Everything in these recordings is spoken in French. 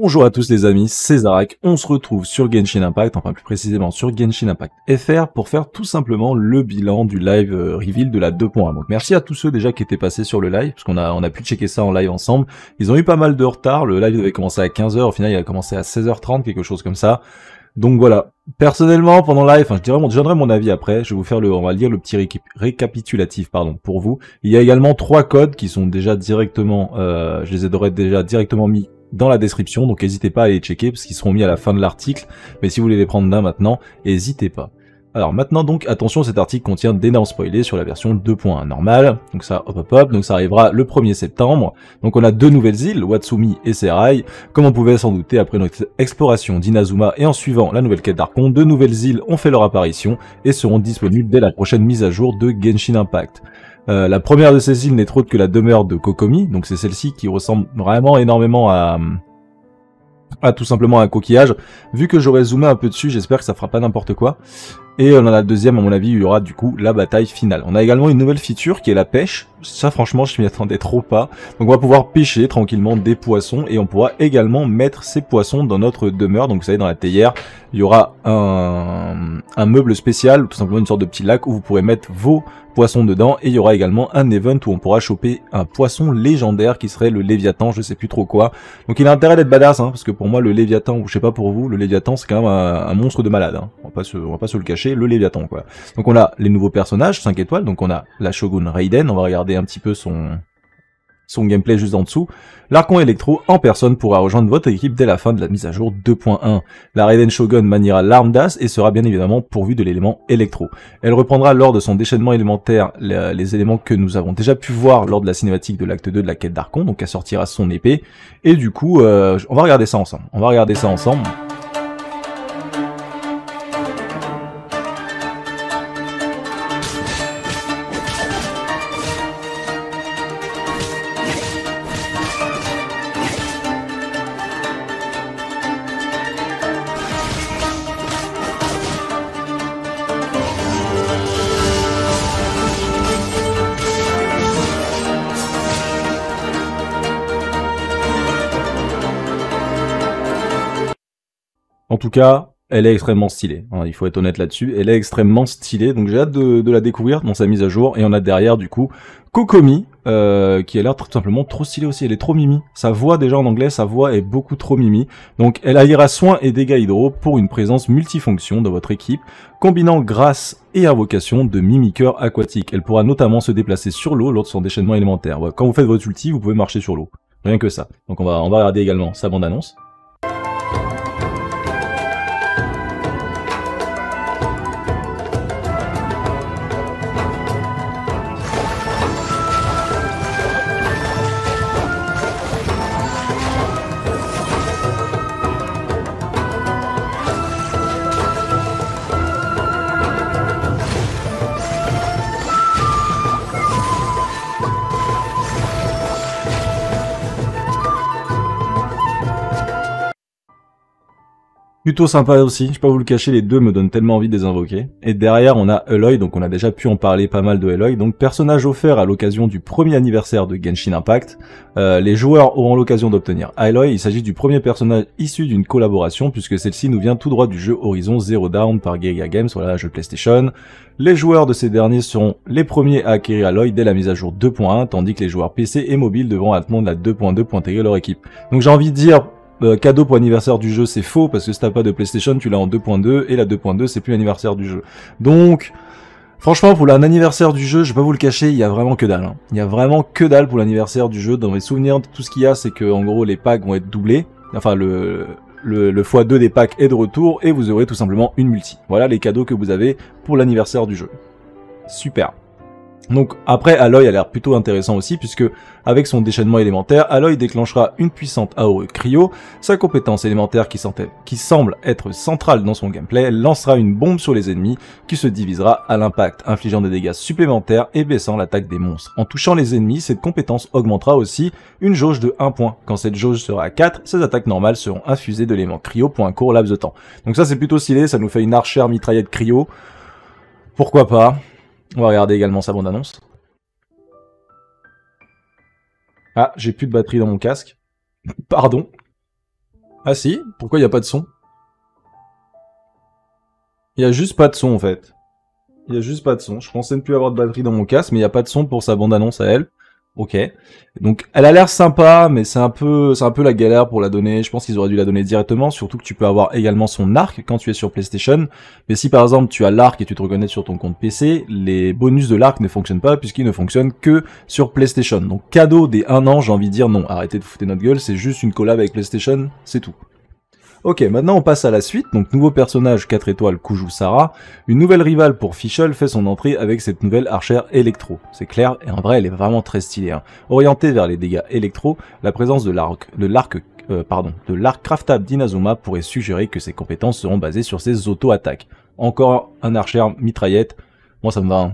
Bonjour à tous les amis, c'est Zarek, on se retrouve sur Genshin Impact, enfin plus précisément sur Genshin Impact FR pour faire tout simplement le bilan du live reveal de la 2.1. Donc merci à tous ceux déjà qui étaient passés sur le live, parce qu'on a pu checker ça en live ensemble. Ils ont eu pas mal de retard, le live devait commencer à 15h, au final il a commencé à 16h30, quelque chose comme ça. Donc voilà, personnellement pendant live, enfin, je donnerai mon avis après, je vais vous faire on va lire le petit récapitulatif pour vous. Il y a également trois codes qui sont déjà directement, je les aurais déjà directement mis dans la description, donc n'hésitez pas à les checker parce qu'ils seront mis à la fin de l'article, mais si vous voulez les prendre là maintenant, n'hésitez pas. Alors maintenant donc, attention, cet article contient d'énormes spoilers sur la version 2.1 normale, donc ça hop hop hop, donc ça arrivera le 1er septembre, donc on a deux nouvelles îles, Watsumi et Serai, comme on pouvait s'en douter après notre exploration d'Inazuma et en suivant la nouvelle quête d'Arcon, deux nouvelles îles ont fait leur apparition et seront disponibles dès la prochaine mise à jour de Genshin Impact. La première de ces îles n'est autre que la demeure de Kokomi, donc c'est celle-ci qui ressemble vraiment énormément à tout simplement un coquillage. Vu que j'aurai zoomé un peu dessus, j'espère que ça fera pas n'importe quoi. Et on en a la deuxième, à mon avis, il y aura du coup la bataille finale. On a également une nouvelle feature qui est la pêche. Ça, franchement, je m'y attendais trop pas. Donc on va pouvoir pêcher tranquillement des poissons et on pourra également mettre ces poissons dans notre demeure. Donc vous savez, dans la théière, il y aura un meuble spécial, tout simplement une sorte de petit lac où vous pourrez mettre vos poissons dedans. Et il y aura également un event où on pourra choper un poisson légendaire qui serait le Léviathan, je sais plus trop quoi. Donc il a intérêt d'être badass, hein, parce que pour moi, le Léviathan, ou je sais pas pour vous, le Léviathan, c'est quand même un monstre de malade. Hein. On va pas se le cacher. Le Léviathan quoi. Donc on a les nouveaux personnages 5 étoiles, donc on a la Shogun Raiden, on va regarder un petit peu son gameplay juste en dessous. L'Arcon Electro en personne pourra rejoindre votre équipe dès la fin de la mise à jour 2.1. La Raiden Shogun maniera l'arme d'As et sera bien évidemment pourvue de l'élément Electro. Elle reprendra lors de son déchaînement élémentaire les éléments que nous avons déjà pu voir lors de la cinématique de l'acte 2 de la quête d'Arcon, donc elle sortira son épée. Et du coup, on va regarder ça ensemble. En tout cas, elle est extrêmement stylée, hein, il faut être honnête là-dessus, elle est extrêmement stylée, donc j'ai hâte de la découvrir dans sa mise à jour, et on a derrière du coup Kokomi, qui a l'air tout simplement trop stylée aussi, elle est trop mimi, sa voix déjà en anglais, sa voix est beaucoup trop mimi, donc elle alliera soins et dégâts hydro pour une présence multifonction dans votre équipe, combinant grâce et invocation de mimiqueur aquatique, elle pourra notamment se déplacer sur l'eau lors de son déchaînement élémentaire, quand vous faites votre ulti, vous pouvez marcher sur l'eau, rien que ça, donc on va regarder également sa bande-annonce. Plutôt sympa aussi, je peux vous le cacher, les deux me donnent tellement envie de les invoquer. Et derrière on a Aloy, donc on a déjà pu en parler pas mal de Aloy, donc personnage offert à l'occasion du premier anniversaire de Genshin Impact. Les joueurs auront l'occasion d'obtenir Aloy, il s'agit du premier personnage issu d'une collaboration puisque celle-ci nous vient tout droit du jeu Horizon Zero Dawn par Guerrilla Games, voilà, jeu PlayStation. Les joueurs de ces derniers seront les premiers à acquérir Aloy dès la mise à jour 2.1, tandis que les joueurs PC et mobile devront attendre la 2.2 pour intégrer leur équipe. Donc j'ai envie de dire... cadeau pour anniversaire du jeu, c'est faux, parce que si t'as pas de PlayStation, tu l'as en 2.2, et la 2.2, c'est plus l'anniversaire du jeu. Donc, franchement, pour l'anniversaire du jeu, je vais pas vous le cacher, il y a vraiment que dalle. Hein. Il y a vraiment que dalle pour l'anniversaire du jeu. Dans mes souvenirs, tout ce qu'il y a, c'est que, en gros, les packs vont être doublés. Enfin, le x2 des packs est de retour, et vous aurez tout simplement une multi. Voilà les cadeaux que vous avez pour l'anniversaire du jeu. Super. Donc après, Aloy a l'air plutôt intéressant aussi, puisque avec son déchaînement élémentaire, Aloy déclenchera une puissante AOE Cryo, sa compétence élémentaire qui semble être centrale dans son gameplay, lancera une bombe sur les ennemis qui se divisera à l'impact, infligeant des dégâts supplémentaires et baissant l'attaque des monstres. En touchant les ennemis, cette compétence augmentera aussi une jauge de 1 point. Quand cette jauge sera à 4, ses attaques normales seront infusées d'éléments Cryo pour un court laps de temps. Donc ça c'est plutôt stylé, ça nous fait une archère mitraillette Cryo, pourquoi pas. On va regarder également sa bande-annonce. Ah, j'ai plus de batterie dans mon casque. Pardon. Ah si? Pourquoi il n'y a pas de son? Il n'y a juste pas de son en fait. Il n'y a juste pas de son. Je pensais ne plus avoir de batterie dans mon casque, mais il n'y a pas de son pour sa bande-annonce à elle. Ok. Donc elle a l'air sympa, mais c'est un peu la galère pour la donner. Je pense qu'ils auraient dû la donner directement, surtout que tu peux avoir également son arc quand tu es sur PlayStation. Mais si par exemple tu as l'arc et tu te reconnais sur ton compte PC, les bonus de l'arc ne fonctionnent pas puisqu'ils ne fonctionnent que sur PlayStation. Donc cadeau des 1 an, j'ai envie de dire non, arrêtez de foutre notre gueule, c'est juste une collab avec PlayStation, c'est tout. Ok, maintenant on passe à la suite, donc nouveau personnage 4 étoiles Kujou Sara, une nouvelle rivale pour Fischl fait son entrée avec cette nouvelle archère électro. C'est clair, et en vrai elle est vraiment très stylée. Hein. Orientée vers les dégâts électro, la présence de l'arc craftable d'Inazuma pourrait suggérer que ses compétences seront basées sur ses auto-attaques. Encore un archère mitraillette, moi ça me va. Hein.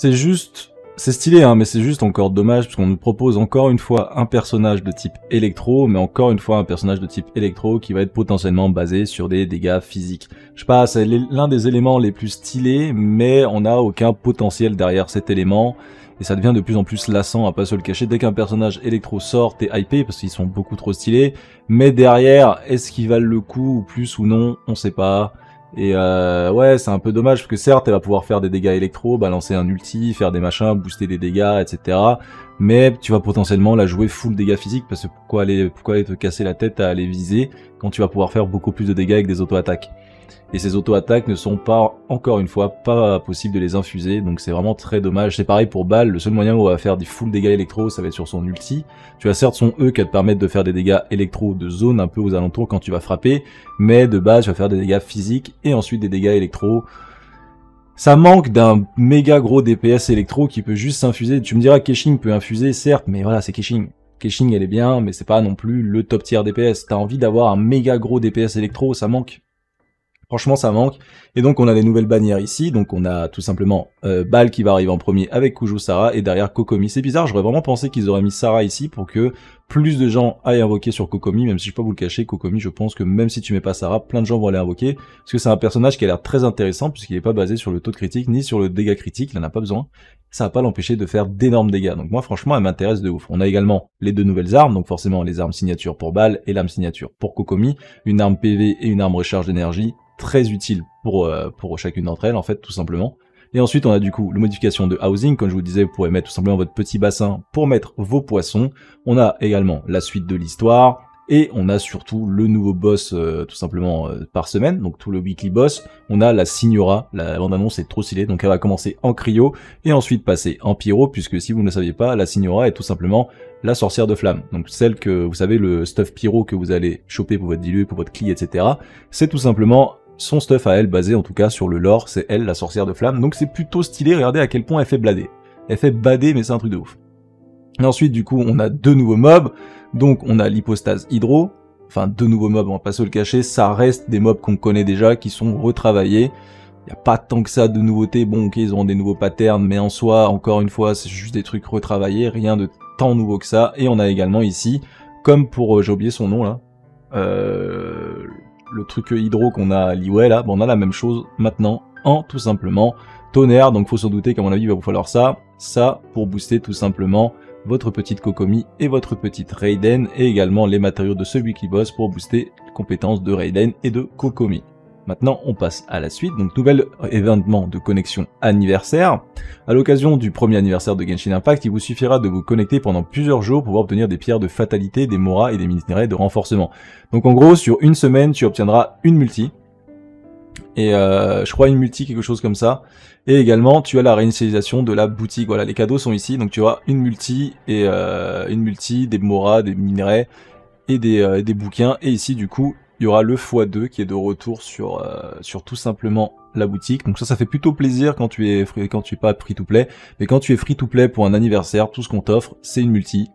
C'est juste, c'est stylé hein, mais c'est juste encore dommage parce qu'on nous propose encore une fois un personnage de type électro, mais encore une fois un personnage de type électro qui va être potentiellement basé sur des dégâts physiques. Je sais pas, c'est l'un des éléments les plus stylés, mais on n'a aucun potentiel derrière cet élément, et ça devient de plus en plus lassant à pas se le cacher. Dès qu'un personnage électro sort, t'es hypé parce qu'ils sont beaucoup trop stylés, mais derrière, est-ce qu'ils valent le coup ou plus ou non, on sait pas. Et ouais, c'est un peu dommage parce que certes elle va pouvoir faire des dégâts électro, balancer un ulti, faire des machins, booster des dégâts, etc. Mais tu vas potentiellement la jouer full dégâts physiques parce que pourquoi aller te casser la tête à aller viser quand tu vas pouvoir faire beaucoup plus de dégâts avec des auto-attaques. Et ces auto-attaques ne sont pas, encore une fois, pas possible de les infuser, donc c'est vraiment très dommage. C'est pareil pour Baal, le seul moyen où on va faire des full dégâts électro, ça va être sur son ulti. Tu as certes son E qui va te permettre de faire des dégâts électro de zone un peu aux alentours quand tu vas frapper, mais de base tu vas faire des dégâts physiques et ensuite des dégâts électro. Ça manque d'un méga gros DPS électro qui peut juste s'infuser. Tu me diras Keqing peut infuser, certes, mais voilà, c'est Keqing. Keqing elle est bien, mais c'est pas non plus le top tier DPS. T'as envie d'avoir un méga gros DPS électro, ça manque. Franchement ça manque, et donc on a des nouvelles bannières ici, donc on a tout simplement Baal qui va arriver en premier avec Kujou Sara, et derrière Kokomi. C'est bizarre, j'aurais vraiment pensé qu'ils auraient mis Sara ici pour que plus de gens aillent invoquer sur Kokomi, même si je peux vous le cacher, Kokomi je pense que même si tu mets pas Sara, plein de gens vont aller invoquer, parce que c'est un personnage qui a l'air très intéressant, puisqu'il n'est pas basé sur le taux de critique, ni sur le dégât critique, il en a pas besoin, ça va pas l'empêcher de faire d'énormes dégâts, donc moi franchement elle m'intéresse de ouf. On a également les deux nouvelles armes, donc forcément les armes signature pour Baal, et l'arme signature pour Kokomi, une arme PV et une arme recharge d'énergie, très utile pour chacune d'entre elles en fait tout simplement. Et ensuite on a du coup la modification de housing, comme je vous disais vous pouvez mettre tout simplement votre petit bassin pour mettre vos poissons. On a également la suite de l'histoire et on a surtout le nouveau boss tout simplement par semaine, donc tout le weekly boss. On a la Signora, la bande annonce est trop stylée, donc elle va commencer en cryo et ensuite passer en pyro, puisque si vous ne le saviez pas, la Signora est tout simplement la sorcière de flamme, donc celle que vous savez, le stuff pyro que vous allez choper pour votre dilu, pour votre cli, etc. C'est tout simplement son stuff à elle, basé en tout cas sur le lore, c'est elle, la sorcière de flamme, donc c'est plutôt stylé, regardez à quel point elle fait blader. Elle fait bader, mais c'est un truc de ouf. Et ensuite, du coup, on a deux nouveaux mobs, donc on a l'hypostase hydro, enfin deux nouveaux mobs, on va pas se le cacher, ça reste des mobs qu'on connaît déjà, qui sont retravaillés, il n'y a pas tant que ça de nouveautés, bon ok, ils auront des nouveaux patterns, mais en soi, encore une fois, c'est juste des trucs retravaillés, rien de tant nouveau que ça, et on a également ici, comme pour, j'ai oublié son nom là, le truc hydro qu'on a à Liwei là, bon, on a la même chose maintenant en tout simplement tonnerre, donc faut s'en douter qu'à mon avis il va vous falloir ça pour booster tout simplement votre petite Kokomi et votre petite Raiden, et également les matériaux de celui qui bosse pour booster les compétences de Raiden et de Kokomi. Maintenant on passe à la suite, donc nouvel événement de connexion anniversaire. À l'occasion du premier anniversaire de Genshin Impact, il vous suffira de vous connecter pendant plusieurs jours pour pouvoir obtenir des pierres de fatalité, des moras et des minerais de renforcement. Donc en gros sur une semaine tu obtiendras une multi, et je crois une multi quelque chose comme ça, et également tu as la réinitialisation de la boutique. Voilà, les cadeaux sont ici, donc tu auras une multi, et des moras, des minerais et des bouquins, et ici du coup il y aura le x2 qui est de retour sur tout simplement la boutique. Donc ça fait plutôt plaisir quand tu es pas free to play, mais quand tu es free to play pour un anniversaire, tout ce qu'on t'offre c'est une multi.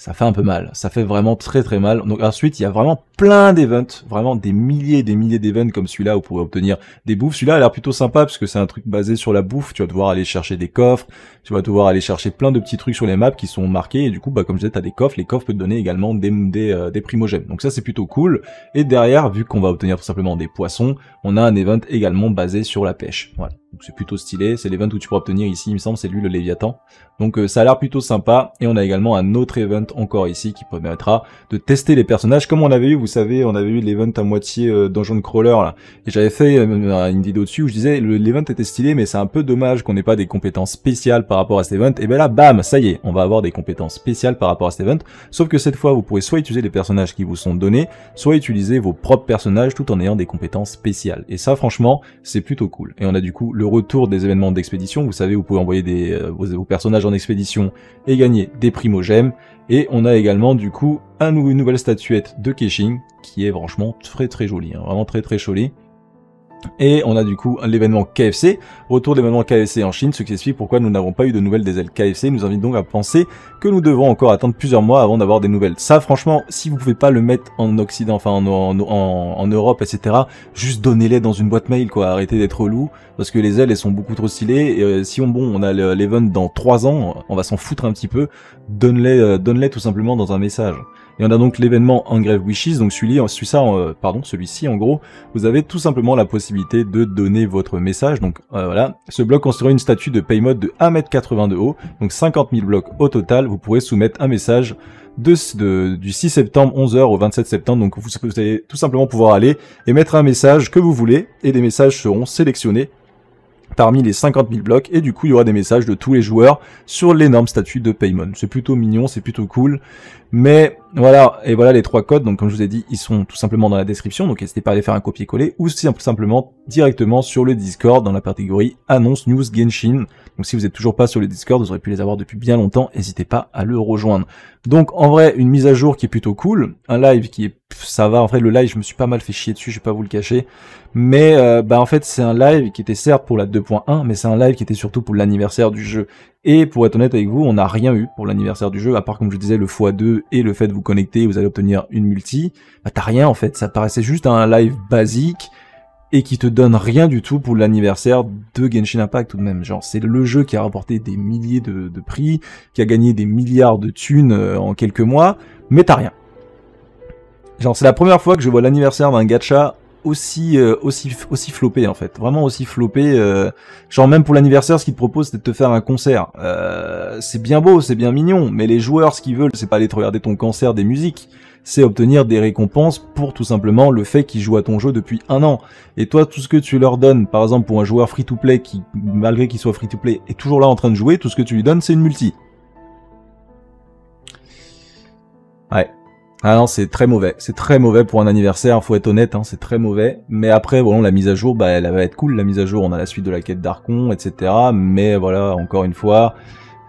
ça fait un peu mal, ça fait vraiment très très mal. Donc ensuite il y a vraiment plein d'events, vraiment des milliers et des milliers d'events comme celui-là où vous pourrez obtenir des bouffes. Celui-là a l'air plutôt sympa parce que c'est un truc basé sur la bouffe, tu vas devoir aller chercher des coffres, tu vas devoir aller chercher plein de petits trucs sur les maps qui sont marqués et du coup bah comme je disais t'as des coffres, les coffres peuvent te donner également des primogènes. Donc ça c'est plutôt cool et derrière vu qu'on va obtenir tout simplement des poissons, on a un event également basé sur la pêche, voilà. Donc c'est plutôt stylé, c'est l'event où tu pourras obtenir ici, il me semble, c'est lui le Léviathan. Donc ça a l'air plutôt sympa, et on a également un autre event encore ici qui permettra de tester les personnages, comme on avait eu, vous savez, on avait eu l'event à moitié Dungeon Crawler, là. Et j'avais fait une vidéo dessus où je disais, l'event était stylé, mais c'est un peu dommage qu'on n'ait pas des compétences spéciales par rapport à cet event, et ben là, bam, ça y est, on va avoir des compétences spéciales par rapport à cet event, sauf que cette fois, vous pourrez soit utiliser les personnages qui vous sont donnés, soit utiliser vos propres personnages tout en ayant des compétences spéciales. Et ça, franchement, c'est plutôt cool. Et on a du coup le retour des événements d'expédition, vous savez, vous pouvez envoyer vos personnages en expédition et gagner des primogèmes. Et on a également du coup une nouvelle statuette de Keqing qui est franchement très très jolie, hein, vraiment très très jolie. Et on a du coup l'événement KFC, retour de l'événement KFC en Chine, ce qui explique pourquoi nous n'avons pas eu de nouvelles des ailes KFC, nous invite donc à penser que nous devons encore attendre plusieurs mois avant d'avoir des nouvelles. Ça franchement, si vous pouvez pas le mettre en Occident, enfin en Europe, etc., juste donnez-les dans une boîte mail quoi, arrêtez d'être relou, parce que les ailes elles sont beaucoup trop stylées, et si on a l'event dans 3 ans, on va s'en foutre un petit peu, donne-les tout simplement dans un message. Et on a donc l'événement Engrave Wishes, donc celui-ci en gros, vous avez tout simplement la possibilité de donner votre message, donc voilà. Ce bloc construit une statue de Paimon de 1,80 m de haut, donc 50 000 blocs au total, vous pourrez soumettre un message du 6 septembre 11h au 27 septembre, donc vous allez tout simplement pouvoir aller et mettre un message que vous voulez, et des messages seront sélectionnés parmi les 50 000 blocs, et du coup il y aura des messages de tous les joueurs sur l'énorme statue de Paimon. C'est plutôt mignon, c'est plutôt cool, mais voilà, et voilà les 3 codes, donc comme je vous ai dit, ils sont tout simplement dans la description, donc n'hésitez pas à aller faire un copier-coller, ou simplement directement sur le Discord, dans la catégorie Annonce News Genshin, donc si vous n'êtes toujours pas sur le Discord, vous aurez pu les avoir depuis bien longtemps, n'hésitez pas à le rejoindre. Donc en vrai, une mise à jour qui est plutôt cool, un live qui est... ça va, en vrai le live je me suis pas mal fait chier dessus, je vais pas vous le cacher, mais bah en fait c'est un live qui était certes pour la 2.1, mais c'est un live qui était surtout pour l'anniversaire du jeu. Et pour être honnête avec vous, on n'a rien eu pour l'anniversaire du jeu, à part comme je disais le x2 et le fait de vous connecter, vous allez obtenir une multi, bah t'as rien en fait, ça paraissait juste un live basique, et qui te donne rien du tout pour l'anniversaire de Genshin Impact tout de même. Genre c'est le jeu qui a rapporté des milliers de prix, qui a gagné des milliards de thunes en quelques mois, mais t'as rien. Genre c'est la première fois que je vois l'anniversaire d'un gacha aussi flopé en fait, vraiment aussi flopé, genre même pour l'anniversaire ce qu'ils te proposent c'est de te faire un concert, c'est bien beau, c'est bien mignon, mais les joueurs ce qu'ils veulent c'est pas aller te regarder ton concert des musiques, c'est obtenir des récompenses pour tout simplement le fait qu'ils jouent à ton jeu depuis un an. Et toi, tout ce que tu leur donnes, par exemple pour un joueur free-to-play qui, malgré qu'il soit free-to-play, est toujours là en train de jouer, tout ce que tu lui donnes c'est une multi. Ouais. Ah non, c'est très mauvais pour un anniversaire, faut être honnête, hein, c'est très mauvais, mais après, bon, la mise à jour, bah, elle va être cool, la mise à jour, on a la suite de la quête d'Archon, etc., mais voilà, encore une fois,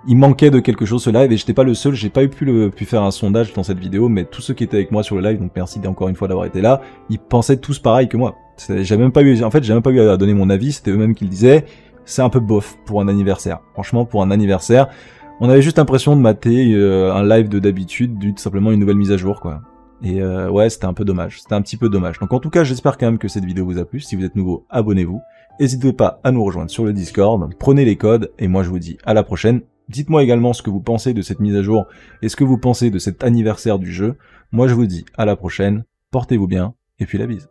il manquait de quelque chose ce live, et j'étais pas le seul, j'ai pas eu pu faire un sondage dans cette vidéo, mais tous ceux qui étaient avec moi sur le live, donc merci encore une fois d'avoir été là, ils pensaient tous pareil que moi, j'ai même pas eu à donner mon avis, c'était eux-mêmes qui le disaient, c'est un peu bof pour un anniversaire, franchement, pour un anniversaire, on avait juste l'impression de mater un live de d'habitude, tout simplement une nouvelle mise à jour, quoi. Et ouais, c'était un peu dommage, c'était un petit peu dommage. Donc en tout cas, j'espère quand même que cette vidéo vous a plu. Si vous êtes nouveau, abonnez-vous. N'hésitez pas à nous rejoindre sur le Discord, prenez les codes, et moi je vous dis à la prochaine. Dites-moi également ce que vous pensez de cette mise à jour, et ce que vous pensez de cet anniversaire du jeu. Moi je vous dis à la prochaine, portez-vous bien, et puis la bise.